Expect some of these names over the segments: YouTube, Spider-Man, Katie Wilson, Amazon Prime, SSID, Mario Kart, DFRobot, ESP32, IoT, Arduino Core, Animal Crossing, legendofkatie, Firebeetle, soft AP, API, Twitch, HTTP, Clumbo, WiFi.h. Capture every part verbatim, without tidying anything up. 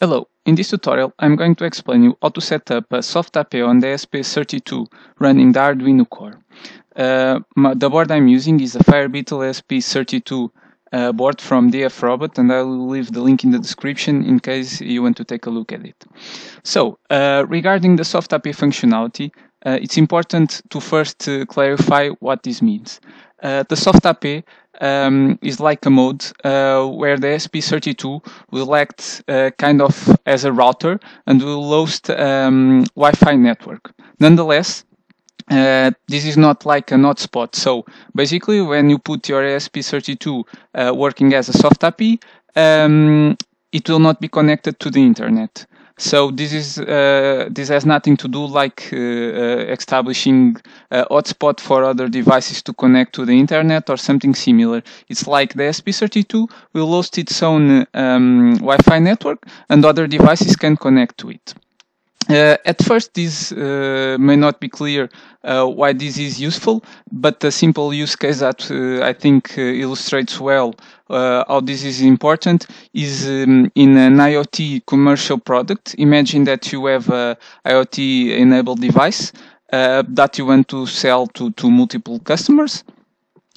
Hello, in this tutorial I'm going to explain you how to set up a soft A P I on the E S P thirty-two running the Arduino Core. Uh, my, the board I'm using is a Firebeetle E S P thirty-two uh, board from DFRobot, and I will leave the link in the description in case you want to take a look at it. So, uh, regarding the soft A P I functionality, uh, it's important to first uh, clarify what this means. Uh, the soft A P I um, is like a mode uh, where the E S P thirty-two will act uh, kind of as a router and will host um, Wi-Fi network. Nonetheless, uh, this is not like a hotspot. So basically, when you put your E S P thirty-two uh, working as a soft A P I, um, it will not be connected to the internet. So this is uh, this has nothing to do like uh, uh, establishing a hotspot for other devices to connect to the internet or something similar. It's like the E S P thirty-two will host its own um, Wi-Fi network and other devices can connect to it. Uh, at first, this uh, may not be clear uh, why this is useful, but a simple use case that uh, I think uh, illustrates well uh, how this is important is um, in an IoT commercial product. Imagine that you have a IoT-enabled device uh, that you want to sell to, to multiple customers,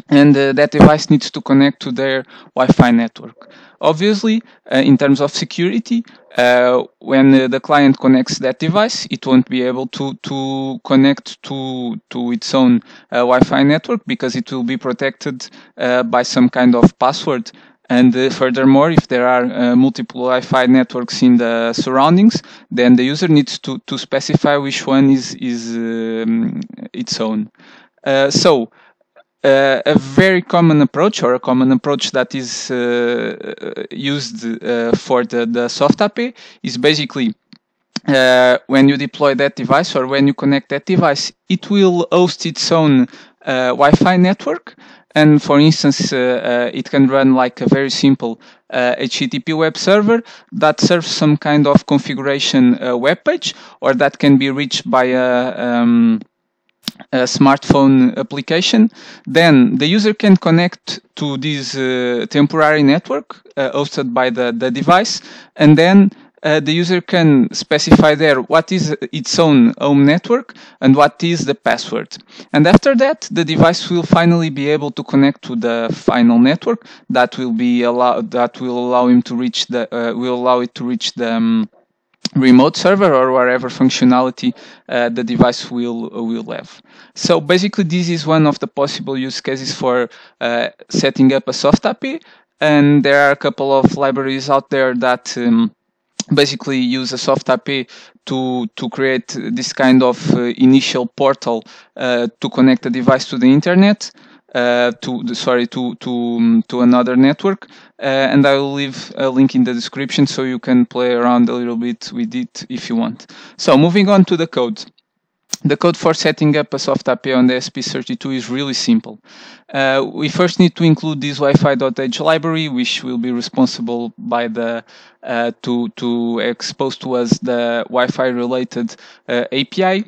and uh, that device needs to connect to their Wi-Fi network. Obviously, uh, in terms of security, uh, when uh, the client connects that device, it won't be able to, to connect to, to its own uh, Wi-Fi network because it will be protected uh, by some kind of password. And uh, furthermore, if there are uh, multiple Wi-Fi networks in the surroundings, then the user needs to, to specify which one is, is um, its own. Uh, so, Uh, a very common approach, or a common approach that is uh, used uh, for the, the soft A P I, is basically uh, when you deploy that device or when you connect that device, it will host its own uh, Wi-Fi network. And for instance, uh, uh, it can run like a very simple uh, H T T P web server that serves some kind of configuration uh, web page, or that can be reached by a um, a smartphone application. Then the user can connect to this uh, temporary network uh, hosted by the, the device, and then uh, the user can specify there what is its own home network and what is the password. And after that, the device will finally be able to connect to the final network that will be allowed, that will allow him to reach the uh, will allow it to reach the um, remote server or whatever functionality uh, the device will will have. So basically, this is one of the possible use cases for uh, setting up a soft A P I, and there are a couple of libraries out there that um, basically use a soft A P I to to create this kind of uh, initial portal uh, to connect the device to the internet. Uh, to the, sorry to to um, to another network, uh, and I will leave a link in the description so you can play around a little bit with it if you want. So moving on to the code. The code for setting up a soft A P I on the E S P thirty-two is really simple. Uh, we first need to include this Wi-Fi dot h library, which will be responsible by the uh, to to expose to us the Wi-Fi related uh, A P I.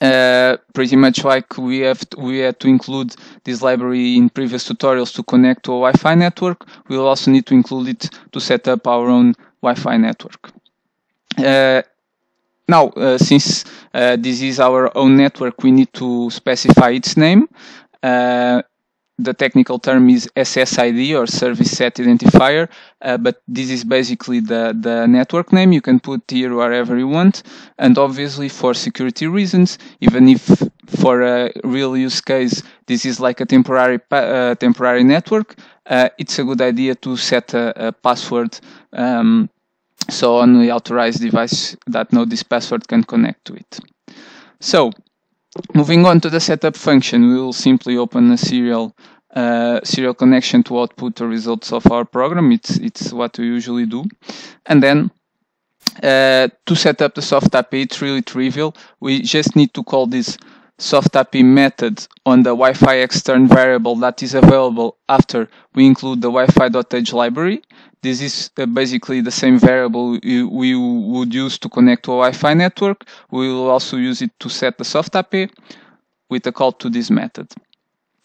Uh, pretty much like we have to, we had to include this library in previous tutorials to connect to a Wi-Fi network, we'll also need to include it to set up our own Wi-Fi network. Uh, now, uh, since uh, this is our own network, we need to specify its name. Uh, The technical term is S S I D, or Service Set Identifier, uh, but this is basically the, the network name. You can put here wherever you want, and obviously for security reasons, even if for a real use case this is like a temporary uh, temporary network, uh, it's a good idea to set a, a password um, so only authorized device that know this password can connect to it. So, moving on to the setup function, we will simply open a serial uh, serial connection to output the results of our program. It's it's what we usually do, and then uh, to set up the soft A P I, it's really trivial. We just need to call this soft A P I method on the Wi-Fi extern variable that is available after we include the Wi-Fi dot h library. This is uh, basically the same variable we would use to connect to a Wi-Fi network. We will also use it to set the soft A P I with a call to this method.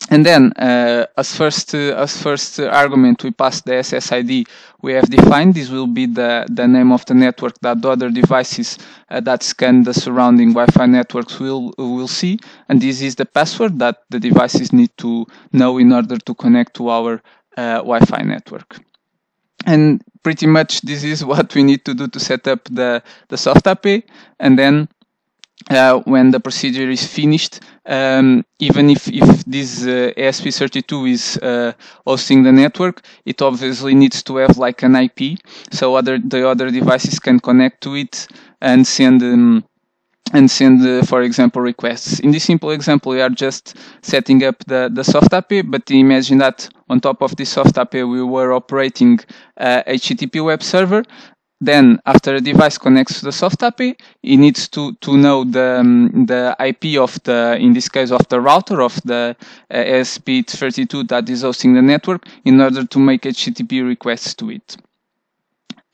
And then, uh, as first uh, as first argument, we pass the S S I D we have defined. This will be the the name of the network that the other devices uh, that scan the surrounding Wi-Fi networks will will see. And this is the password that the devices need to know in order to connect to our uh, Wi-Fi network. And pretty much this is what we need to do to set up the the soft app. And then, Uh, when the procedure is finished, um, even if, if this uh, E S P thirty-two is uh, hosting the network, it obviously needs to have like an I P, so other the other devices can connect to it and send um, and send, uh, for example, requests. In this simple example, we are just setting up the, the soft app, but imagine that on top of this soft app, we were operating uh, H T T P web server. Then, after a device connects to the soft app, it needs to to know the um, the I P of the, in this case, of the router of the uh, E S P thirty-two that is hosting the network in order to make H T T P requests to it.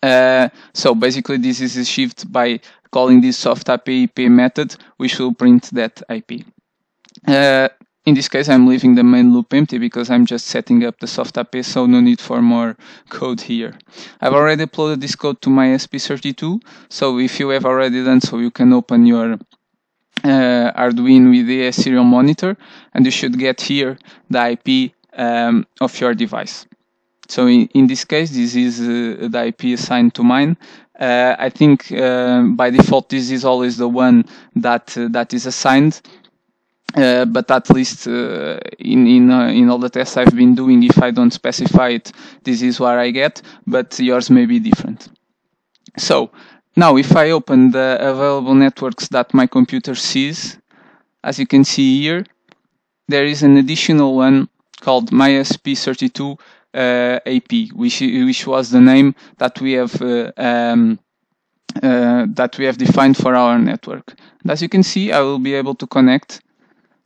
Uh, so basically, this is achieved by calling this soft app I P method, which will print that I P. Uh, In this case, I'm leaving the main loop empty because I'm just setting up the soft app, so no need for more code here. I've already uploaded this code to my E S P thirty-two, so if you have already done so, you can open your uh, Arduino with the serial monitor, and you should get here the I P um, of your device. So in, in this case, this is uh, the I P assigned to mine. Uh, I think uh, by default, this is always the one that uh, that is assigned. Uh, but at least uh, in in uh, in all the tests I've been doing, if I don't specify it, this is what I get. But yours may be different. So now, if I open the available networks that my computer sees, as you can see here, there is an additional one called My S P thirty-two uh, A P, which which was the name that we have uh, um, uh, that we have defined for our network. And as you can see, I will be able to connect.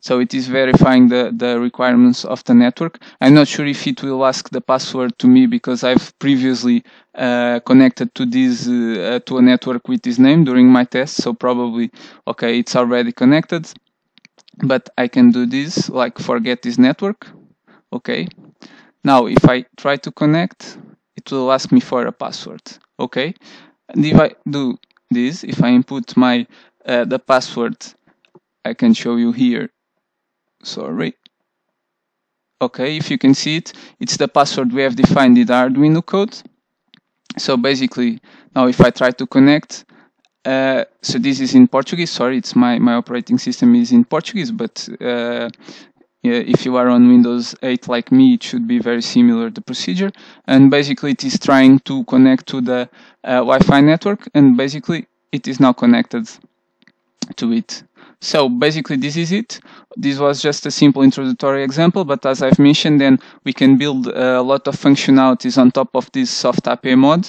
So it is verifying the, the requirements of the network. I'm not sure if it will ask the password to me because I've previously uh, connected to this uh, to a network with this name during my test. So probably, okay, it's already connected. But I can do this, like forget this network. Okay. Now, if I try to connect, it will ask me for a password. Okay. And if I do this, if I input my uh, the password, I can show you here. Sorry. Okay, if you can see it, it's the password we have defined in the Arduino code. So basically, now if I try to connect, uh, so this is in Portuguese. Sorry, it's my my operating system is in Portuguese, but uh, yeah, if you are on Windows eight like me, it should be very similar the procedure. And basically, it is trying to connect to the uh, Wi-Fi network, and basically, it is now connected to it. So basically, this is it. This was just a simple introductory example, but as I've mentioned, then we can build a lot of functionalities on top of this soft app mod.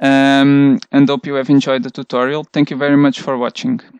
Um, and hope you have enjoyed the tutorial. Thank you very much for watching.